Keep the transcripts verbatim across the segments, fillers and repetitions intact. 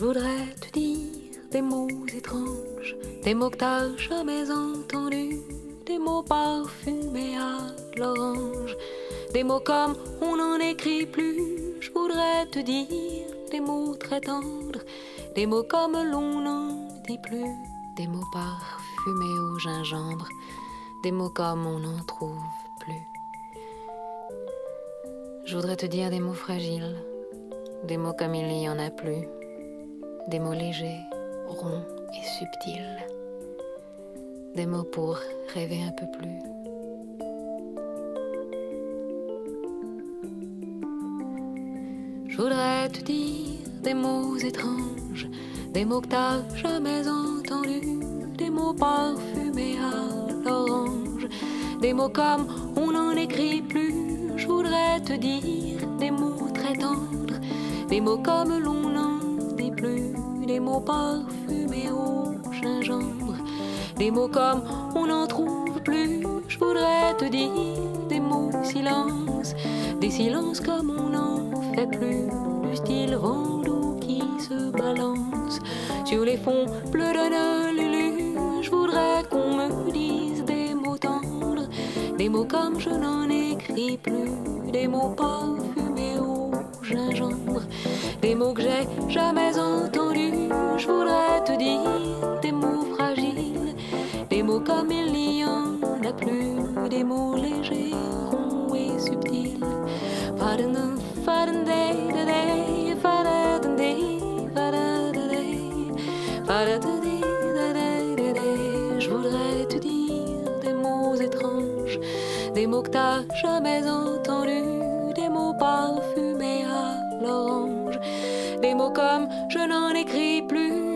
Je voudrais te dire des mots étranges, des mots que t'as jamais entendus, des mots parfumés à l'orange, des mots comme on n'en écrit plus. Je voudrais te dire des mots très tendres, des mots comme l'on n'en dit plus, des mots parfumés au gingembre, des mots comme on n'en trouve plus. Je voudrais te dire des mots fragiles, des mots comme il n'y en a plus, des mots légers, ronds et subtils, des mots pour rêver un peu plus. Je voudrais te dire des mots étranges, des mots que t'as jamais entendus, des mots parfumés à l'orange, des mots comme on n'en écrit plus. Je voudrais te dire des mots très tendres, des mots comme l'on n'en dit plus, des mots parfumés au gingembre, des mots comme on n'en trouve plus. Je voudrais te dire des mots silence, des silences comme on n'en fait plus, du style vent d'eau qui se balance sur les fonds bleus de Honolulu. Je voudrais qu'on me dise des mots tendres, des mots comme je n'en écris plus, des mots parfumés au gingembre, des mots que j'ai jamais entendus. Je voudrais te dire des mots fragiles, des mots comme il n'y en a plus, des mots légers, ronds et subtils. Je voudrais te dire des mots étranges, des mots que t'as jamais entendus, des mots parfumés à l'orange, des mots comme je n'en écris plus.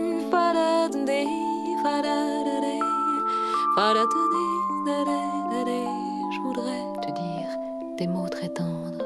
Je voudrais te dire des mots très tendres,